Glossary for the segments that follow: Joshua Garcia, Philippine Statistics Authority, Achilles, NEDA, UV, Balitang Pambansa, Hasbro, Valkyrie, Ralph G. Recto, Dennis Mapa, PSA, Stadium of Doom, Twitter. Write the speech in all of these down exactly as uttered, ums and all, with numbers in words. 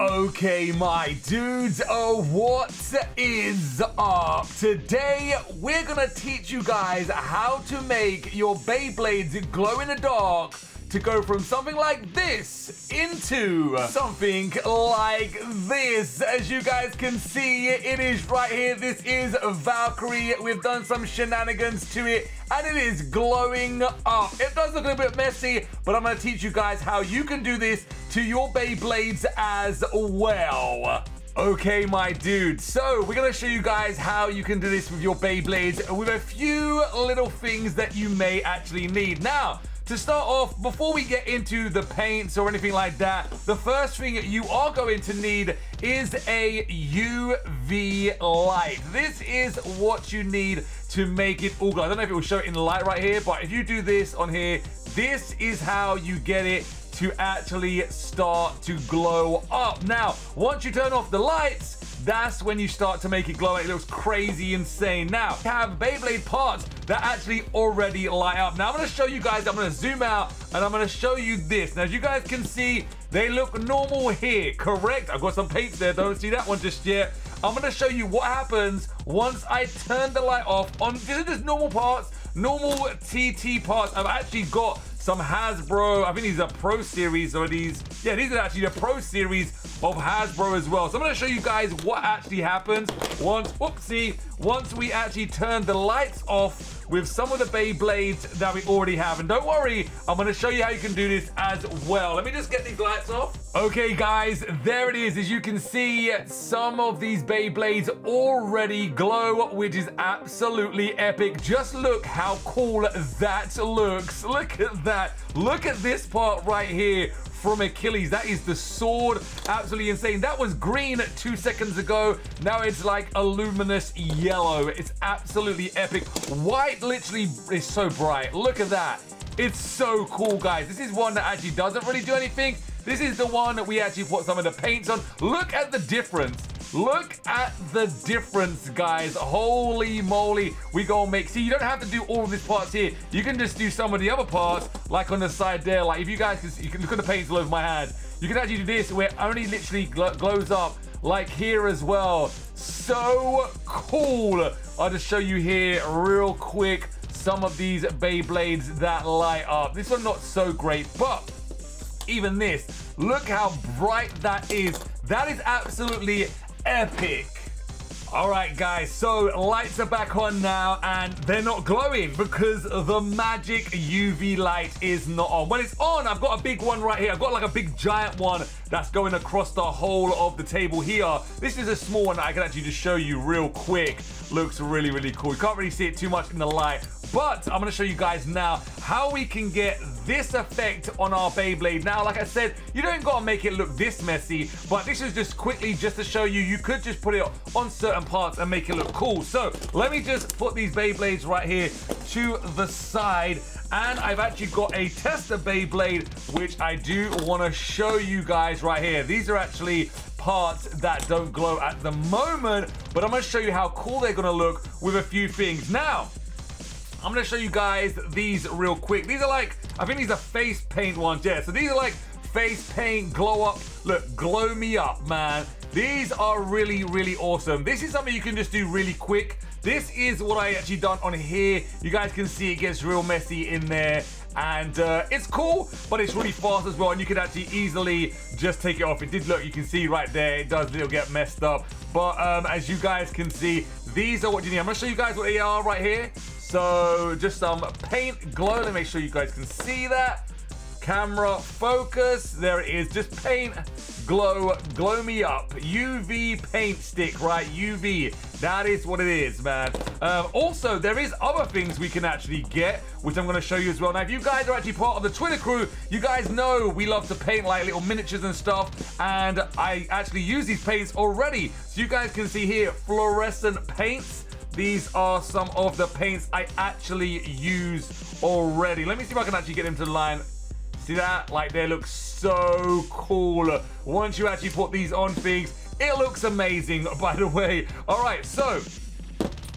Okay, my dudes, oh, what is up? Today, we're gonna teach you guys how to make your Beyblades glow in the dark to go from something like this into something like this. As you guys can see, it is right here. This is Valkyrie. We've done some shenanigans to it, and it is glowing up. It does look a bit messy, but I'm gonna teach you guys how you can do this to your Beyblades as well. Okay, my dudes, so we're gonna show you guys how you can do this with your Beyblades with a few little things that you may actually need. Now, to start off, before we get into the paints or anything like that, the first thing you are going to need is a U V light. This is what you need to make it all glow. I don't know if it will show it in the light right here, but if you do this on here, this is how you get it to actually start to glow up. Now, once you turn off the lights, that's when you start to make it glow. It looks crazy insane. Now, we have Beyblade parts that actually already light up. Now, I'm gonna show you guys, I'm gonna zoom out, and I'm gonna show you this. Now, as you guys can see, they look normal here, correct? I've got some paint there, don't see that one just yet. I'm gonna show you what happens once I turn the light off on, this is just normal parts, normal T T parts. I've actually got some Hasbro, I think these are Pro Series, or these, yeah, these are actually the Pro Series of Hasbro as well. So I'm gonna show you guys what actually happens once, whoopsie, once we actually turn the lights off with some of the Beyblades that we already have. And don't worry, I'm gonna show you how you can do this as well. Let me just get these lights off. Okay guys, there it is. As you can see, some of these Beyblades already glow, which is absolutely epic. Just look how cool that looks. Look at that. Look at this part right here from Achilles. That is the sword. Absolutely insane. That was green two seconds ago. Now it's like a luminous yellow. It's absolutely epic. White literally is so bright. Look at that. It's so cool, guys. This is one that actually doesn't really do anything. This is the one that we actually put some of the paints on. Look at the difference. Look at the difference, guys. Holy moly. We go and make, see, you don't have to do all of these parts here. You can just do some of the other parts, like on the side there. Like if you guys can see, you can look at the paints all over my hand. You can actually do this where it only literally gl glows up like here as well. So cool. I'll just show you here real quick some of these Beyblades that light up. This one's not so great, but even this, look how bright that is. That is absolutely epic. All right, guys, so lights are back on now, and they're not glowing because the magic U V light is not on. When it's on, I've got a big one right here. I've got like a big giant one that's going across the whole of the table here. This is a small one that I can actually just show you real quick. Looks really, really cool. You can't really see it too much in the light, but I'm gonna show you guys now how we can get this effect on our Beyblade. Now, like I said, you don't gotta make it look this messy, but this is just quickly just to show you, you could just put it on certain parts and make it look cool. So let me just put these Beyblades right here to the side, and I've actually got a tester Beyblade, which I do wanna show you guys right here. These are actually parts that don't glow at the moment, but I'm gonna show you how cool they're gonna look with a few things. Now, I'm gonna show you guys these real quick. These are like, I think these are face paint ones, yeah. So these are like face paint, glow up. Look, glow me up, man. These are really, really awesome. This is something you can just do really quick. This is what I actually done on here. You guys can see it gets real messy in there. And uh, it's cool, but it's really fast as well. And you can actually easily just take it off. It did look, you can see right there, it does little get messed up. But um, as you guys can see, these are what you need. I'm gonna show you guys what they are right here. So just some paint glow. Let me make sure you guys can see that. Camera focus. There it is. Just paint glow. Glow me up. U V paint stick, right? U V. That is what it is, man. Um, also, there is other things we can actually get, which I'm going to show you as well. Now, if you guys are actually part of the Twitter crew, you guys know we love to paint like little miniatures and stuff. And I actually use these paints already. So you guys can see here fluorescent paints. These are some of the paints I actually use already. Let me see if I can actually get them to the line. See that? Like, they look so cool. Once you actually put these on things, it looks amazing, by the way. All right, so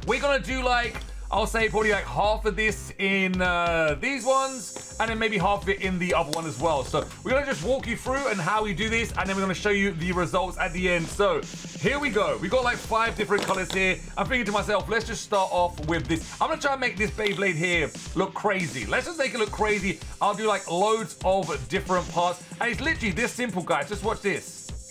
we're gonna do like, I'll say probably like half of this in uh, these ones, and then maybe half of it in the other one as well. So we're gonna just walk you through and how we do this, and then we're gonna show you the results at the end. So here we go. We got like five different colors here. I'm thinking to myself, let's just start off with this. I'm gonna try and make this Beyblade here look crazy. Let's just make it look crazy. I'll do like loads of different parts, and it's literally this simple, guys. Just watch this.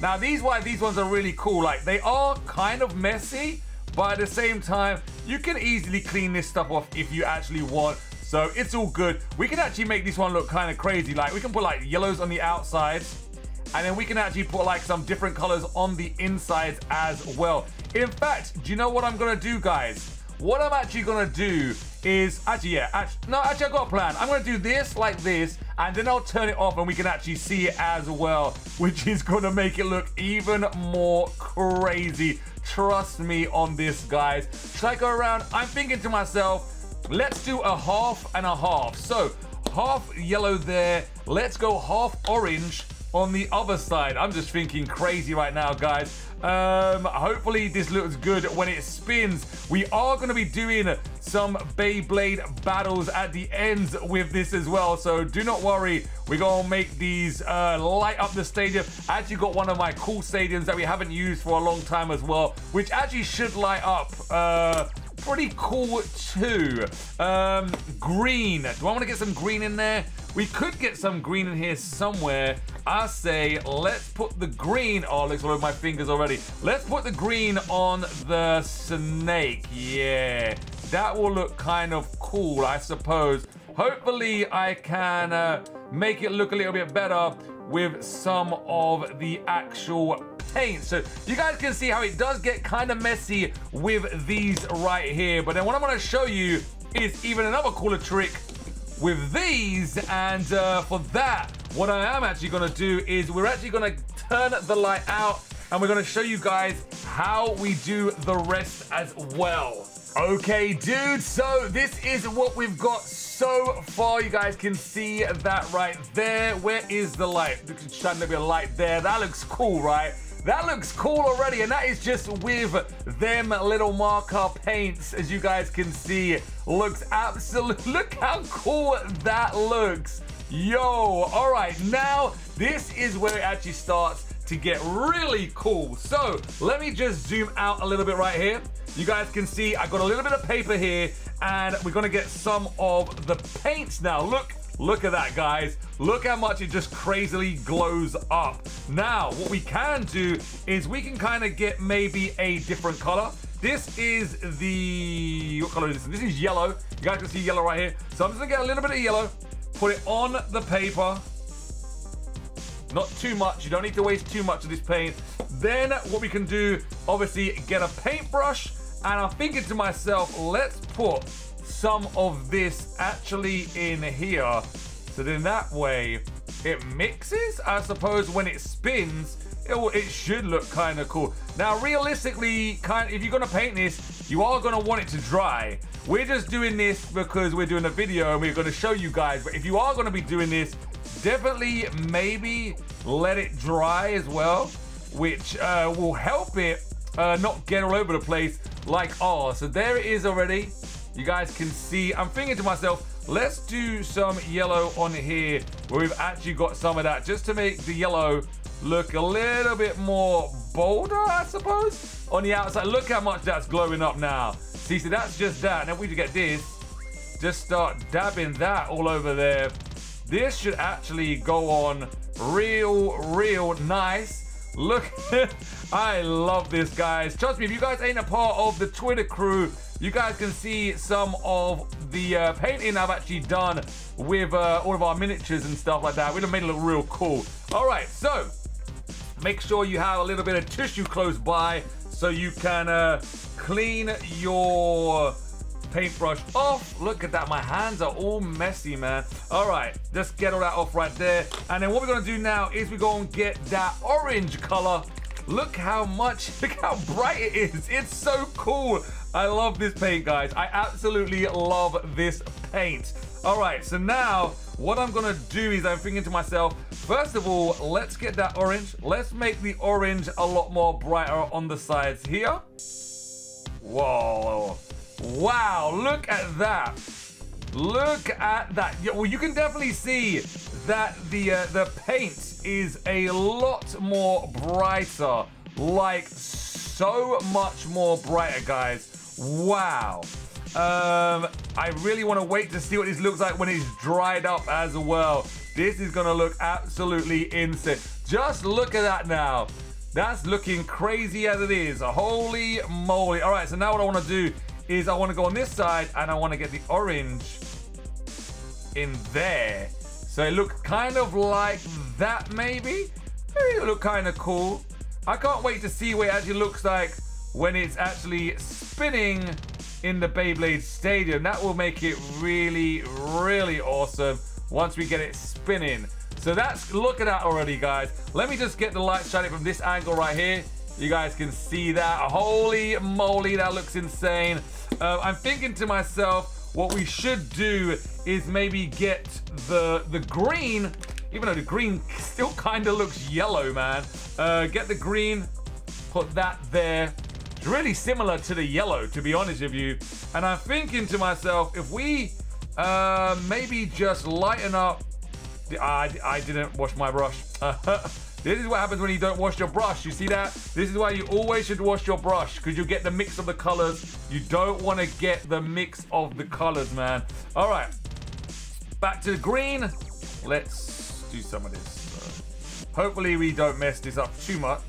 Now these why these ones are really cool. Like they are kind of messy, but at the same time, you can easily clean this stuff off if you actually want. So it's all good. We can actually make this one look kind of crazy. Like we can put like yellows on the outsides, and then we can actually put like some different colors on the insides as well. In fact, do you know what I'm gonna do, guys? What I'm actually gonna do is, actually, yeah, actually, no, actually, I've got a plan. I'm gonna do this like this, and then I'll turn it off and we can actually see it as well, which is gonna make it look even more crazy. Trust me on this, guys. Should I go around? I'm thinking to myself, let's do a half and a half. So, half yellow there. Let's go half orange on the other side. I'm just thinking crazy right now, guys. Um, hopefully this looks good when it spins. We are going to be doing some Beyblade battles at the ends with this as well, so do not worry. We're going to make these uh, light up the stadium. I actually got one of my cool stadiums that we haven't used for a long time as well, which actually should light up. Uh, pretty cool too. Um, green. Do I want to get some green in there? We could get some green in here somewhere. I say, let's put the green. Oh, it looks all over my fingers already. Let's put the green on the snake. Yeah, that will look kind of cool, I suppose. Hopefully, I can uh, make it look a little bit better with some of the actual paint. So you guys can see how it does get kind of messy with these right here. But then what I'm going to show you is even another cooler trick with these, and uh, for that, what I am actually gonna do is we're actually gonna turn the light out, and we're gonna show you guys how we do the rest as well. Okay, dude, so this is what we've got so far. You guys can see that right there. Where is the light? Trying to be a light there. That looks cool, right? That looks cool already, and that is just with them little marker paints, as you guys can see. Looks absolute. Look how cool that looks. Yo, all right, now this is where it actually starts to get really cool. So let me just zoom out a little bit right here. You guys can see I got a little bit of paper here, and we're gonna get some of the paints now. Look. Look at that, guys. Look how much it just crazily glows up. Now, what we can do is we can kind of get maybe a different color. This is the, what color is this? This is yellow. You guys can see yellow right here. So I'm just gonna get a little bit of yellow, put it on the paper. Not too much, you don't need to waste too much of this paint. Then what we can do, obviously get a paintbrush, and I'm thinking to myself, let's put some of this actually in here, so then that way it mixes. I suppose when it spins, it, will, it should look kind of cool. Now, realistically, kind of, if you're gonna paint this, you are gonna want it to dry. We're just doing this because we're doing a video and we're gonna show you guys. But if you are gonna be doing this, definitely maybe let it dry as well, which uh, will help it uh, not get all over the place like ours. So there it is already. You guys can see, I'm thinking to myself, let's do some yellow on here where we've actually got some of that just to make the yellow look a little bit more bolder, I suppose, on the outside. Look how much that's glowing up now. See, so that's just that. Now, if we get this, just start dabbing that all over there. This should actually go on real, real nice. Look, I love this, guys. Trust me, if you guys ain't a part of the Twitter crew, you guys can see some of the uh, painting I've actually done with uh, all of our miniatures and stuff like that. We'd have made it look real cool. All right, so make sure you have a little bit of tissue close by so you can uh, clean your paintbrush off. Look at that, my hands are all messy, man. All right, just get all that off right there. And then what we're gonna do now is we're gonna get that orange color. Look how much, look how bright it is. It's so cool. I love this paint, guys. I absolutely love this paint. All right, so now what I'm gonna do is I'm thinking to myself, first of all, let's get that orange. Let's make the orange a lot more brighter on the sides here. Whoa. Wow, look at that. Look at that. Well, you can definitely see that the uh, the paint is a lot more brighter. Like, so much more brighter, guys. Wow. Um, I really want to wait to see what this looks like when it's dried up as well. This is going to look absolutely insane. Just look at that now. That's looking crazy as it is. Holy moly. All right, so now what I want to do is I want to go on this side and I want to get the orange in there. So it looks kind of like that, maybe. Maybe it'll look kind of cool. I can't wait to see what it actually looks like when it's actually spinning in the Beyblade Stadium. That will make it really, really awesome once we get it spinning. So that's, look at that already, guys. Let me just get the light shining from this angle right here. You guys can see that. Holy moly, that looks insane. Uh, I'm thinking to myself, what we should do is maybe get the, the green, even though the green still kind of looks yellow, man. Uh, get the green, put that there. It's really similar to the yellow, to be honest with you. And I'm thinking to myself, if we uh, maybe just lighten up, the, I, I didn't wash my brush. This is what happens when you don't wash your brush. You see that? This is why you always should wash your brush, because you get the mix of the colors. You don't want to get the mix of the colors, man. All right, back to the green. Let's do some of this. Uh, hopefully we don't mess this up too much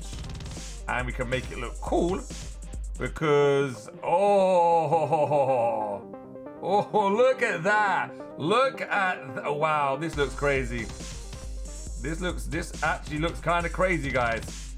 and we can make it look cool, because, oh, oh, oh look at that. Look at, th wow, this looks crazy. This looks, this actually looks kind of crazy, guys.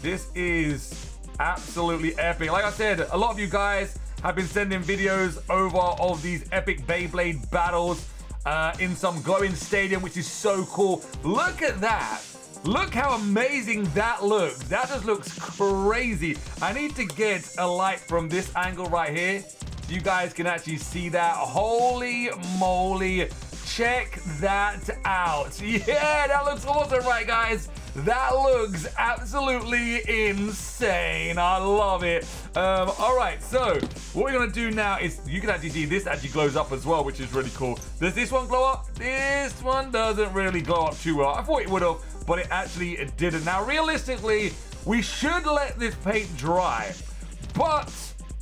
This is absolutely epic. Like I said, a lot of you guys have been sending videos over of these epic Beyblade battles uh, in some glowing stadium, which is so cool. Look at that. Look how amazing that looks. That just looks crazy. I need to get a light from this angle right here so you guys can actually see that. Holy moly. Check that out. Yeah, that looks awesome, right, guys? That looks absolutely insane. I love it. Um, all right, so what we're gonna do now is, you can actually see this actually glows up as well, which is really cool. Does this one glow up? This one doesn't really glow up too well. I thought it would have, but it actually it didn't. Now, realistically, we should let this paint dry, but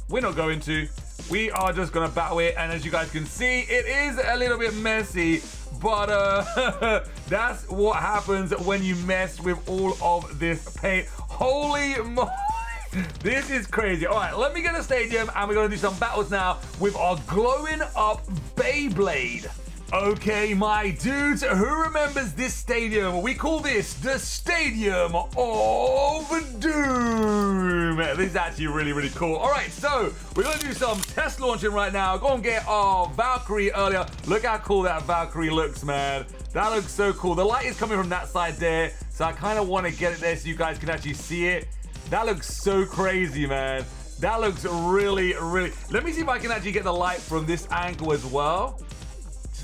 we're not going to. We are just gonna battle it, and as you guys can see, it is a little bit messy, but uh, that's what happens when you mess with all of this paint. Holy moly, this is crazy. All right, let me get a stadium, and we're gonna do some battles now with our glowing up Beyblade. Okay, my dudes, who remembers this stadium? We call this the Stadium of Doom. This is actually really, really cool. All right, so we're going to do some test launching right now. Go and get our Valkyrie earlier. Look how cool that Valkyrie looks, man. That looks so cool. The light is coming from that side there, so I kind of want to get it there so you guys can actually see it. That looks so crazy, man. That looks really, really... Let me see if I can actually get the light from this angle as well.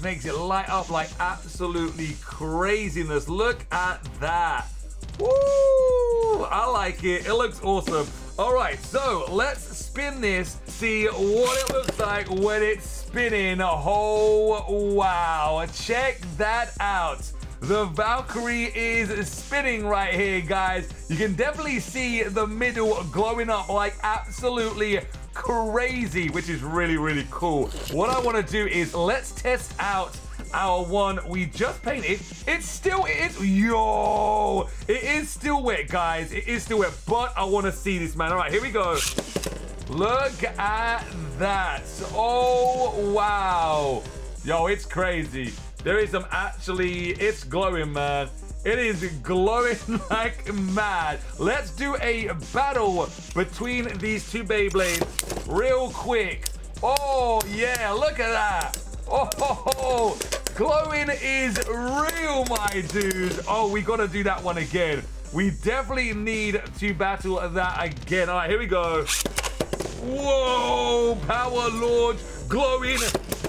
Makes it light up like absolutely craziness. Look at that. Woo! I like it. It looks awesome. All right, so let's spin this, see what it looks like when it's spinning. Oh, wow. Check that out. The Valkyrie is spinning right here, guys. You can definitely see the middle glowing up like absolutely crazy, which is really, really cool. What I want to do is let's test out our one we just painted. It's still, it is, yo, it is still wet, guys. It is still wet, but I want to see this, man. All right, here we go. Look at that. Oh, wow. Yo, it's crazy. There is some actually, it's glowing, man. It is glowing like mad. Let's do a battle between these two Beyblades real quick. Oh, yeah, look at that. Oh, ho, ho. Glowing is real, my dude. Oh, we got to do that one again. We definitely need to battle that again. All right, here we go. Whoa, Power Lord, glowing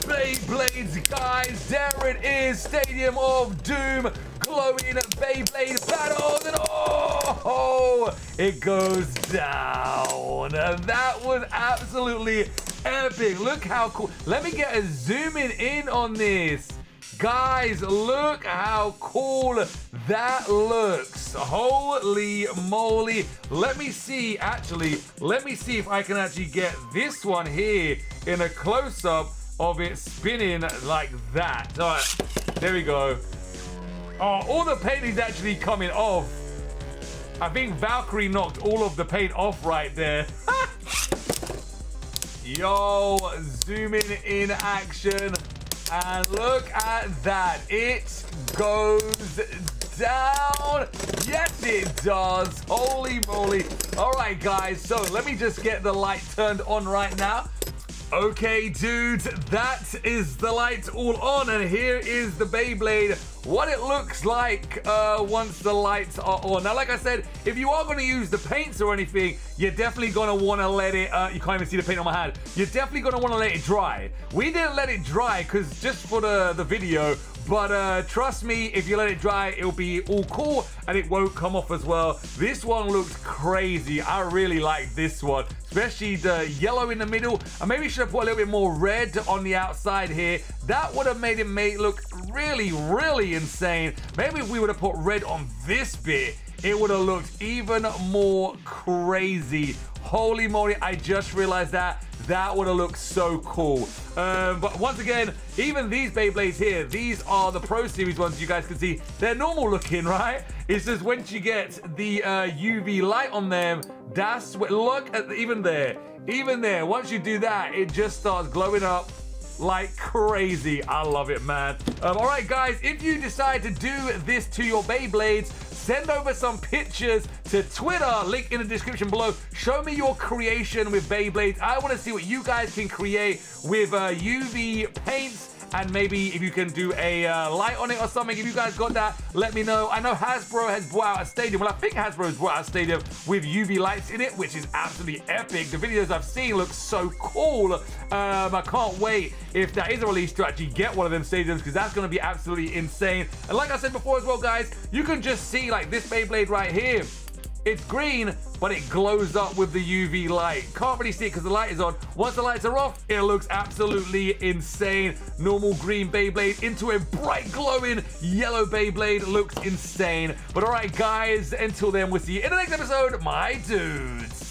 Beyblades, guys. There it is, Stadium of Doom. Glowing Beyblade battles, and oh, it goes down. That was absolutely epic. Look how cool. Let me get a zooming in on this. Guys, look how cool that looks. Holy moly. Let me see, actually, let me see if I can actually get this one here in a close-up of it spinning like that. All right, there we go. Oh, all the paint is actually coming off. I think Valkyrie knocked all of the paint off right there. Yo, zooming in action. And look at that, it goes down. Yes, it does. Holy moly. All right, guys, so let me just get the light turned on right now. Okay, dudes, that is the light all on, and here is the Beyblade, what it looks like uh, once the lights are on. Now, like I said, if you are going to use the paints or anything, you're definitely going to want to let it, uh, you can't even see the paint on my hand, you're definitely going to want to let it dry. We didn't let it dry because just for the, the video, but uh, trust me, if you let it dry, it'll be all cool and it won't come off as well. This one looks crazy. I really like this one, especially the yellow in the middle. I maybe should have put a little bit more red on the outside here. That would have made it make look really, really insane. Maybe if we would have put red on this bit, it would have looked even more crazy. Holy moly, I just realized that. That would have looked so cool. Um, but once again, even these Beyblades here, these are the Pro Series ones, you guys can see. They're normal looking, right? It's just once you get the uh, U V light on them, that's what, look at, even there, even there. Once you do that, it just starts glowing up like crazy. I love it, man. Um, all right, guys, if you decide to do this to your Beyblades, send over some pictures to Twitter, link in the description below. Show me your creation with Beyblades. I want to see what you guys can create with uh, U V paints, and maybe if you can do a uh, light on it or something. If you guys got that, let me know. I know Hasbro has brought out a stadium. Well, I think Hasbro has brought out a stadium with U V lights in it, which is absolutely epic. The videos I've seen look so cool. Um, I can't wait if that is a release to actually get one of them stadiums, because that's going to be absolutely insane. And like I said before as well, guys, you can just see like this Beyblade right here. It's green, but it glows up with the U V light. Can't really see it because the light is on. Once the lights are off, it looks absolutely insane. Normal green Beyblade into a bright glowing yellow Beyblade looks insane. But all right, guys, until then, we'll see you in the next episode, my dudes.